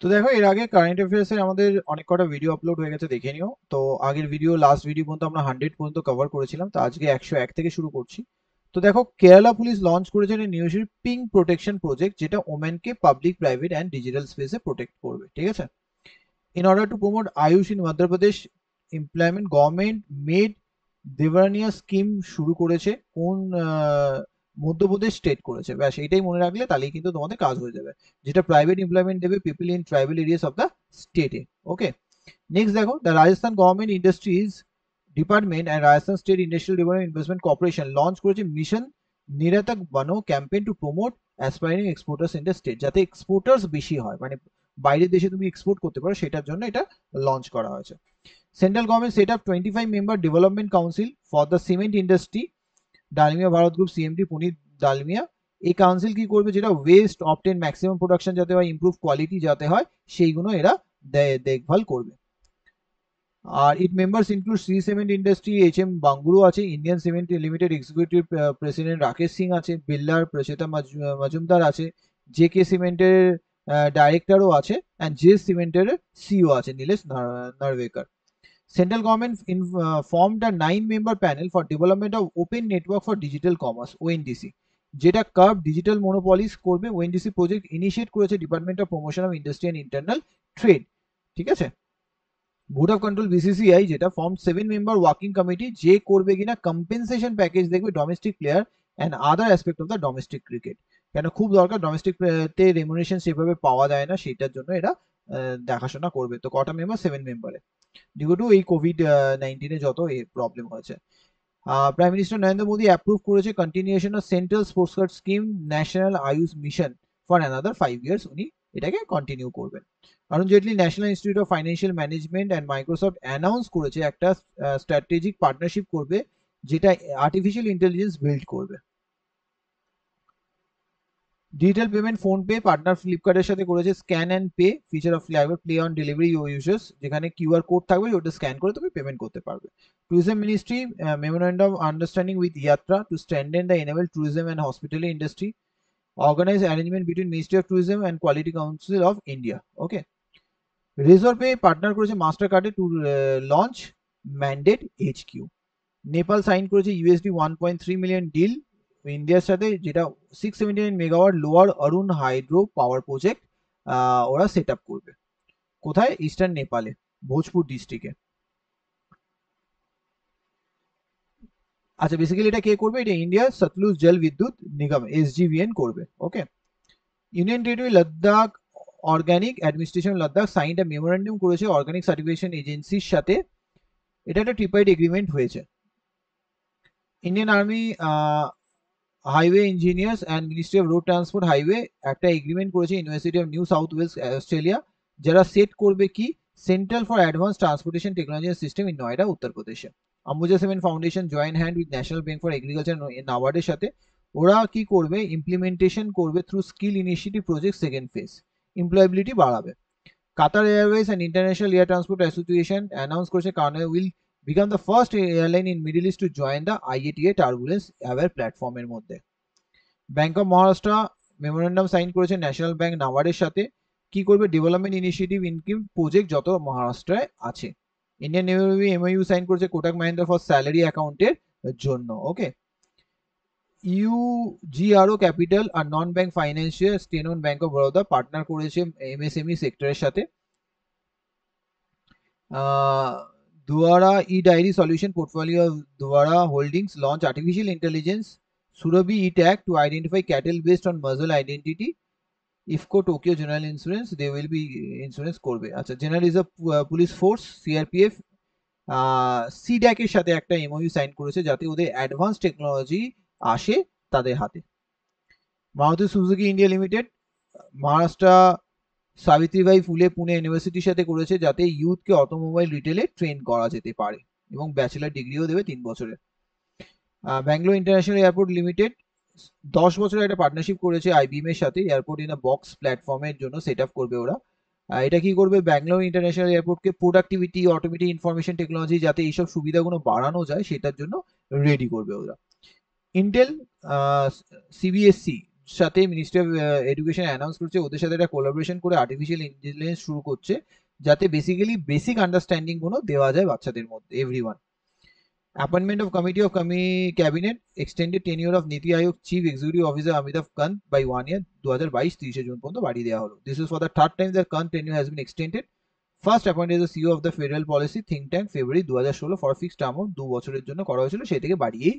तो देखो एर आगे कारेंट अफेयर्स से अनेक कटा भिडियो अपलोड हो गए देखे निओ। तो आगे भिडियो लास्ट भिडियो पर्यन्त 100 पर्यन्त कवर करेছিলাম। तो आज के 101 থেকে শুরু করছি। तो देखो केरला पुलिस लॉन्च करेছে নিউশির পিং প্রোটেকশন প্রজেক্ট যেটা ওমেন কে পাবলিক প্রাইভেট এন্ড ডিজিটাল স্পেসে প্রোটেক্ট করবে। ঠিক আছে। In order to promote Ayush in Madhya Pradesh employment government made Devaranya scheme शुरू করেছে কোন मध्य प्रदेश स्टेट করেছে। ব্যাস এটাই মনে রাখলে তাহলেই কিন্তু তোমাদের কাজ হয়ে যাবে। যেটা প্রাইভেট এমপ্লয়মেন্ট দেবে people in tribal areas of the স্টেটে। ওকে নেক্সট দেখো the Rajasthan government industries department and Rajasthan state industrial development investment corporation launch করেছে mission Niryatak Bano campaign to promote aspiring exporters in the state. যাতে এক্সপোর্টারস বেশি হয় মানে বাইরের দেশে তুমি এক্সপোর্ট করতে পারো সেটার জন্য এটা লঞ্চ করা হয়েছে। Central government set up 25 member development council for the cement industry Dalmia Bharat group CMD Puneet Dalmia. এই কাউন্সিল কি করবে যেটা ওয়েস্ট অবটেন ম্যাক্সিমাম প্রোডাকশন যাতে হয় ইমপ্রুভ কোয়ালিটি যাতে হয় সেইগুলো এরা দেখভাল করবে। और it members include Shri cement industry HM Bangur आचे Indian cement limited executive president Rakesh Singh आचे बिल्लार प्रचेता मजुमदार आचे जेके सीमेंटेर डायरेक्टरों आचे एंड जे सीमेंटेर सीईओ आचे Nilesh Narvekar. Central government formed a 9 member panel for development of open network for digital commerce ONDC যেটা কার্ভ ডিজিটাল মনোপলিস করবে। ONDC project initiate করেছে department of promotion of industry and internal trade. ঠিক আছে। Board of control BCCI जेटा form 7 member working committee जे করবে কিনা compensation package দেখবে domestic player and other aspect of the domestic cricket. কেন খুব দরকার ডোমেস্টিক তে রেমুনারেশন সেভাবে পাওয়া যায় না সেটার জন্য এরা দেখাশোনা করবে। তো কটা মেম্বার 7 মেম্বারে ডিউ টু এই কোভিড 19 এ যত এই প্রবলেম হয়েছে। Prime minister Narendra Modi approve করেছে continuation of central sports card scheme national Ayush mission for another 5 years উনি এটাকে কন্টিনিউ করবেন। Arun Jaitley national institute of financial management and Microsoft announce করেছে একটা স্ট্র্যাটেজিক পার্টনারশিপ করবে যেটা আর্টিফিশিয়াল ইন্টেলিজেন্স বিল্ড করবে। Digital payment PhonePe partner ফ্লিপকার্টের সাথে করেছে scan and pay feature of flavour প্লে অন ডেলিভারি ইউজার্স যেখানে কিউআর কোড থাকবে ওটা স্ক্যান করে তুমি পেমেন্ট করতে পারবে। Tourism ministry memorandum understanding with Yatra to standard the enable tourism and hospitality industry Organized arrangement between Ministry of Tourism and Quality Council of India. Okay. Reserve pay partner करेছে Mastercard to launch mandate HQ. Nepal sign करेছে USD 1.3 million deal India সাথে যেটা 679 megawatt lower Arun hydro power project ওরা set up করবে। কোথায়? Eastern Nepal Bhojpur district। আচ্ছা basically এটা কে করবে? এটা ইন্ডিয়া সতলুজ জল বিদ্যুৎ নিগম এসজিভিএন করবে। Okay union territory Ladakh organic administration Ladakh signed a memorandum করেছে অর্গানিক সার্টিফিকেশন এজেন্সির সাথে। এটা একটা ট্রিপাইড এগ্রিমেন্ট হয়েছে। Indian army highway engineers and ministry of road transport highway একটা এগ্রিমেন্ট করেছে university of New South Wales Australia যারা সেট করবে কি centre for advance transportation technology system in Noida Uttar প্রদেশে। Ambuja cement foundation join hand with national bank for agriculture NABARD साथे ओरा की करबे implementation करबे through skill initiative project second phase employability बढ़ाबे। Qatar airways and international air transport association announce करছে Canada will become the first airline in middle east to join the IATA turbulence aware প্ল্যাটফর্মের মধ্যে। Bank of Maharashtra memorandum sign করেছে national bank নাবার্ডের সাথে কি করবে development initiative ইনকিম project যত মহারাষ্ট্রে আছে। इंडियन नेवी एमओयू साइन করেছে কোটাক মহিন্দ্রা ফর স্যালারি অ্যাকাউন্টের জন্য। ওকে ইউজিআরও ক্যাপিটাল আর নন ব্যাংক ফাইন্যান্সিয়াল স্টেনন ব্যাংক অফ বরোদা পার্টনার করেছে এমএসএমই সেক্টরের সাথে। Dvara E dairy solution portfolio of Dvara holdings launch artificial intelligence Surabhi E tag to identify cattle based on muscle identity. IFFCO Tokyo general insurance they will be insurance করবে। আচ্ছা general is police force CRPF CDAC এর সাথে একটা MoU sign করেছে যাতে ওদের advance technology আসে তাদের হাতে। Maruti Suzuki India limited Maharashtra Savitribai Phule Pune ইউনিভার্সিটির সাথে করেছে যাতে ইউথকে অটোমোবাইল রিটেলে ট্রেন করা যেতে পারে এবং ব্যাচেলর ডিগ্রিও দেবে 3 বছরে। ব্যাঙ্গালোর ইন্টারন্যাশনাল এয়ারপোর্ট লিমিটেড 10 বছরের একটা পার্টনারশিপ করেছে আইবিএম এর সাথে এয়ারপোর্ট ইন আ বক্স প্ল্যাটফর্মের জন্য সেট আপ করবে ওরা। এটা কি করবে ব্যাঙ্গালোর ইন্টারন্যাশনাল এয়ারপোর্টকে প্রোডাক্টিভিটি অটোমেটিক ইনফরমেশন টেকনোলজি যাতে এইসব সুবিধাগুলো বাড়ানো যায় সেটার জন্য রেডি করবে ওরা। ইন্টেল সিবিএসই সাথে মিনিস্ট্রি অফ এডুকেশন অ্যানাউন্স করছে ওদের সাথে একটা কোলাবোরেশন করে আর্টিফিশিয়াল ইন্টেলিজেন্স শুরু করছে যাতে বেসিক্যালি বেসিক আন্ডারস্ট্যান্ডিং গুলো দেওয়া যায় বাচ্চাদের মধ্যে everyone. Appointment of Committee of Cabinet extended tenure of Niti Aayog Chief Executive Officer Amitav Kant by 1 year 2022-30 June পর্যন্ত বাড়িয়ে দেওয়া হলো। This is for the third time that Kant tenure has been extended. First appointed as the CEO of the Federal Policy Think Tank February 2016 for a fixed term of 2 বছরের জন্য করা হয়েছিল, সেই থেকে বাড়িয়েই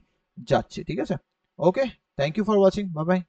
যাচ্ছে। ঠিক আছে, okay, thank you for watching, bye by.